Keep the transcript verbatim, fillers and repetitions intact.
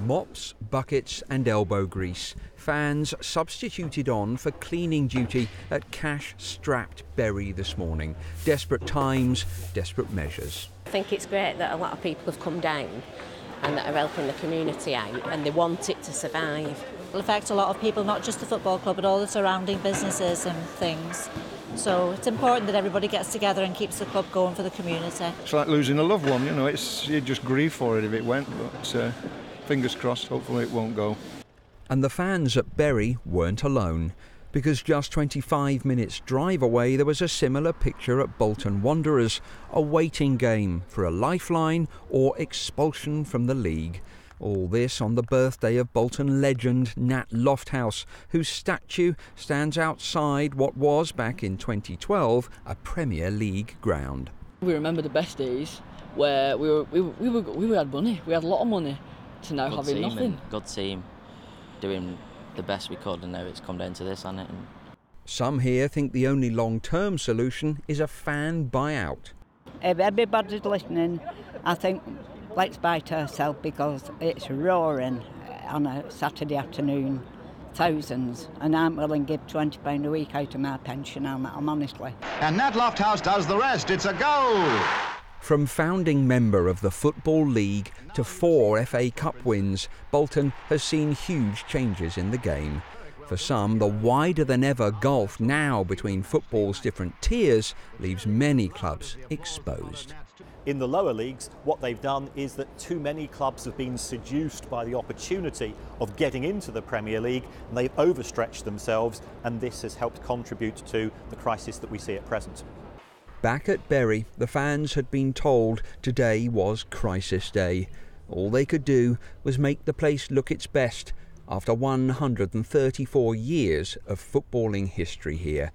Mops, buckets and elbow grease. Fans substituted on for cleaning duty at cash-strapped Bury this morning. Desperate times, desperate measures. I think it's great that a lot of people have come down and that are helping the community out, and they want it to survive. It'll affect a lot of people, not just the football club, but all the surrounding businesses and things. So it's important that everybody gets together and keeps the club going for the community. It's like losing a loved one, you know, it's, you'd just grieve for it if it went, but uh, fingers crossed, hopefully it won't go. And the fans at Bury weren't alone, because just twenty-five minutes drive away there was a similar picture at Bolton Wanderers, a waiting game for a lifeline or expulsion from the league. All this on the birthday of Bolton legend Nat Lofthouse, whose statue stands outside what was, back in twenty twelve, a Premier League ground. We remember the best days where we were we, we were we had money, we had a lot of money, to now good having team nothing. Good team, doing the best we could, and now it's come down to this, hasn't it? And some here think the only long-term solution is a fan buyout. If everybody's listening, I think, let's bite ourselves, because it's roaring on a Saturday afternoon, thousands, and I'm willing to give twenty pounds a week out of my pension on that, honestly. And Nat Lofthouse does the rest, it's a goal! From founding member of the Football League to four F A Cup wins, Bolton has seen huge changes in the game. For some, the wider-than-ever gulf now between football's different tiers leaves many clubs exposed. In the lower leagues, what they've done is that too many clubs have been seduced by the opportunity of getting into the Premier League, and they've overstretched themselves, and this has helped contribute to the crisis that we see at present. Back at Bury, the fans had been told today was crisis day. All they could do was make the place look its best after one hundred thirty-four years of footballing history here.